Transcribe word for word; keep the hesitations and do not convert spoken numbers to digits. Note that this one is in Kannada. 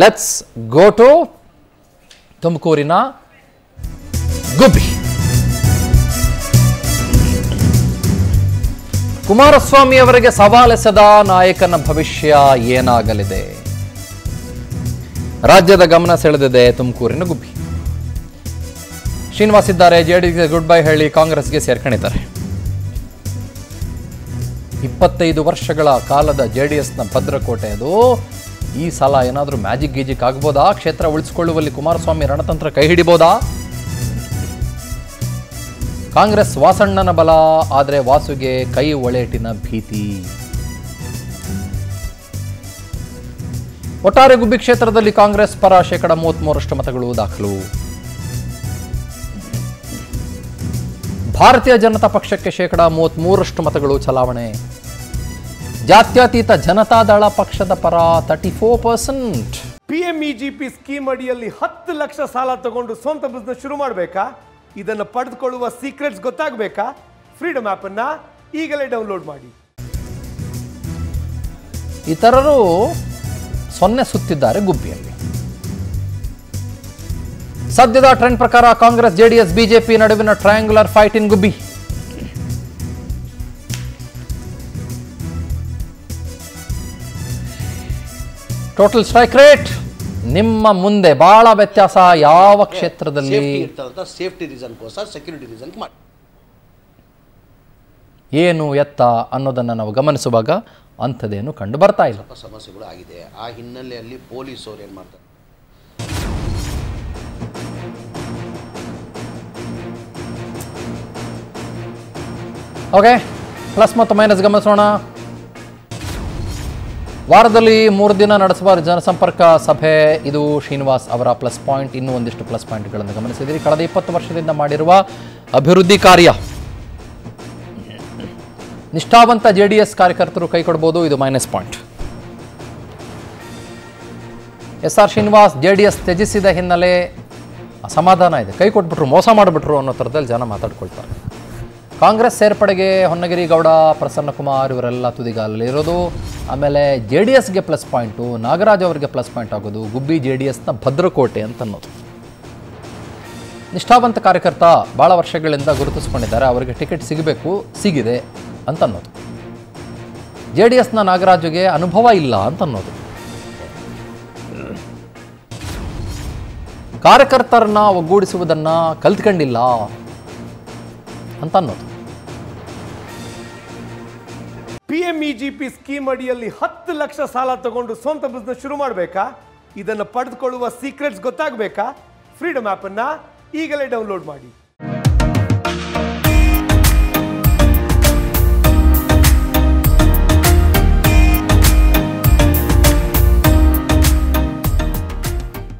लेट्स गो टू ತುಮಕೂರಿನ ಗುಬ್ಬಿ. ಕುಮಾರಸ್ವಾಮಿಯವರಿಗೆ ಸವಾಲೆಸೆದ ನಾಯಕನ ಭವಿಷ್ಯ ಏನಾಗಲಿದೆ? ರಾಜ್ಯದ ಗಮನ ಸೆಳೆದಿದೆ ತುಮಕೂರಿನ ಗುಬ್ಬಿ. ಶ್ರೀನಿವಾಸ್ ಇದ್ದಾರೆ, ಜೆಡಿಎಸ್ಗೆ ಗುಡ್ ಬೈ ಹೇಳಿ ಕಾಂಗ್ರೆಸ್ಗೆ ಸೇರ್ಕೊಂಡಿದ್ದಾರೆ. ಇಪ್ಪತ್ತೈದು ವರ್ಷಗಳ ಕಾಲದ ಜೆಡಿಎಸ್ನ ಭದ್ರಕೋಟೆ ಅದು. ಈ ಸಲ ಏನಾದರೂ ಮ್ಯಾಜಿಕ್ ಗೀಜಿಕ್ ಆಗಬಹುದಾ? ಕ್ಷೇತ್ರ ಉಳಿಸಿಕೊಳ್ಳುವಲ್ಲಿ ಕುಮಾರಸ್ವಾಮಿ ರಣತಂತ್ರ ಕೈ ಹಿಡಿಬಹುದಾ? ಕಾಂಗ್ರೆಸ್ ವಾಸಣ್ಣನ ಬಲ, ಆದರೆ ವಾಸುಗೆ ಕೈ ಒಳೆಟಿನ ಭೀತಿ. ಒಟ್ಟಾರೆ ಗುಬ್ಬಿ ಕ್ಷೇತ್ರದಲ್ಲಿ ಕಾಂಗ್ರೆಸ್ ಪರ ಶೇಕಡ ಮೂವತ್ತಮೂರರಷ್ಟು ಮತಗಳು ದಾಖಲು. ಭಾರತೀಯ ಜನತಾ ಪಕ್ಷಕ್ಕೆ ಶೇಕಡ ಮೂವತ್ತಮೂರರಷ್ಟು ಮತಗಳು ಚಲಾವಣೆ. ಜಾತ್ಯತೀತ ಜನತಾದಳ ಪಕ್ಷದ ಪರ thirty four percent. P M E G P scheme ಅಡಿಯಲ್ಲಿ ಹತ್ತು ಲಕ್ಷ ಸಾಲ ತಗೊಂಡು ಸ್ವಂತ ಬಿಸ್ನೆಸ್ ಶುರು ಮಾಡಬೇಕಾ? ಇದನ್ನು ಪಡೆದುಕೊಳ್ಳುವ ಸೀಕ್ರೆಟ್ಸ್ ಗೊತ್ತಾಗಬೇಕಾ? ಫ್ರೀಡಮ್ ಆಪ್ ಅನ್ನ ಈಗಲೇ ಡೌನ್ಲೋಡ್ ಮಾಡಿ. ಇತರರು ಸೊನ್ನೆ ಸುತ್ತಿದ್ದಾರೆ ಗುಬ್ಬಿಯಲ್ಲಿ. ಸದ್ಯದ ಟ್ರೆಂಡ್ ಪ್ರಕಾರ ಕಾಂಗ್ರೆಸ್ ಜೆಡಿಎಸ್ ಬಿಜೆಪಿ ನಡುವಿನ triangular fight in Gubbi. Total strike rate ನಿಮ್ಮ ಮುಂದೆ ಬಹಳ ವ್ಯತ್ಯಾಸ ಯಾವ ಕ್ಷೇತ್ರದಲ್ಲಿ ಸೇಫ್ಟಿ ರೀಸನ್ ಕೋಸ ಸೆಕ್ಯೂರಿಟಿ ರೀಸನ್ ಮಾಡಿ ಏನು ಎತ್ತ ಅನ್ನೋದನ್ನು ನಾವು ಗಮನಿಸುವಾಗ ಅಂಥದ್ದೇನು ಕಂಡು ಬರ್ತಾ ಇಲ್ಲ. ಸಮಸ್ಯೆಗಳು ಆಗಿದೆ. ಆ ಹಿನ್ನೆಲೆಯಲ್ಲಿ ಪೊಲೀಸರು ಏನು ಮಾಡ್ತಾರೆ? ಓಕೆ, ಪ್ಲಸ್ ಮತ್ತು ಮೈನಸ್ ಗಮನಿಸೋಣ. ವಾರದಲ್ಲಿ ಮೂರು ದಿನ ನಡೆಸುವ ಜನಸಂಪರ್ಕ ಸಭೆ ಇದು. ಶ್ರೀನಿವಾಸ್ ಅವರ ಪ್ಲಸ್ ಪಾಯಿಂಟ್, ಇನ್ನೂ ಒಂದಿಷ್ಟು ಪ್ಲಸ್ ಪಾಯಿಂಟ್ಗಳನ್ನು ಗಮನಿಸಿದ್ದೀರಿ. ಕಳೆದ ಇಪ್ಪತ್ತು ವರ್ಷದಿಂದ ಮಾಡಿರುವ ಅಭಿವೃದ್ಧಿ ಕಾರ್ಯ, ನಿಷ್ಠಾವಂತ ಜೆಡಿಎಸ್ ಕಾರ್ಯಕರ್ತರು ಕೈ ಕೊಡಬಹುದು, ಇದು minus point. S R Srinivas JDS ತ್ಯಜಿಸಿದ ಹಿನ್ನೆಲೆ ಅಸಮಾಧಾನ ಇದೆ. ಕೈ ಕೊಟ್ಬಿಟ್ರು, ಮೋಸ ಮಾಡಿಬಿಟ್ರು ಅನ್ನೋ ಥರದಲ್ಲಿ ಜನ ಮಾತಾಡ್ಕೊಳ್ತಾರೆ. ಕಾಂಗ್ರೆಸ್ ಸೇರ್ಪಡೆಗೆ ಹೊನ್ನಗಿರಿ ಗೌಡ, ಪ್ರಸನ್ನಕುಮಾರ್ ಇವರೆಲ್ಲ ತುದಿಗಾಲಲ್ಲಿ ಇರೋದು. ಆಮೇಲೆ ಜೆ ಡಿ ಎಸ್ಗೆ ಪ್ಲಸ್ ಪಾಯಿಂಟು, ನಾಗರಾಜ್ ಅವರಿಗೆ ಪ್ಲಸ್ ಪಾಯಿಂಟ್ ಆಗೋದು. ಗುಬ್ಬಿ ಜೆ ಡಿ ಎಸ್ನ ಭದ್ರಕೋಟೆ ಅಂತ ಅನ್ನೋದು. ನಿಷ್ಠಾವಂತ ಕಾರ್ಯಕರ್ತ, ಭಾಳ ವರ್ಷಗಳಿಂದ ಗುರುತಿಸ್ಕೊಂಡಿದ್ದಾರೆ, ಅವರಿಗೆ ಟಿಕೆಟ್ ಸಿಗಬೇಕು, ಸಿಗಿದೆ ಅಂತ ಅನ್ನೋದು. ಜೆ ಡಿ ಎಸ್ನ ನಾಗರಾಜ್ಗೆ ಅನುಭವ ಇಲ್ಲ ಅಂತ ಅನ್ನೋದು. ಕಾರ್ಯಕರ್ತರನ್ನ ಒಗ್ಗೂಡಿಸುವುದನ್ನು ಕಲ್ತ್ಕೊಂಡಿಲ್ಲ ಅಂತ ಅನ್ನೋದು. P M E G P scheme ಅಡಿಯಲ್ಲಿ ಹತ್ತು ಲಕ್ಷ ಸಾಲ ತಗೊಂಡು ಸ್ವಂತ ಬಿಸ್ನೆಸ್ ಶುರು ಮಾಡಬೇಕಾ? ಇದನ್ನು ಪಡೆದುಕೊಳ್ಳುವ ಸೀಕ್ರೆಟ್ಸ್ ಗೊತ್ತಾಗಬೇಕಾ? ಫ್ರೀಡಮ್ ಆ್ಯಪನ್ನು ಈಗಲೇ ಡೌನ್ಲೋಡ್ ಮಾಡಿ.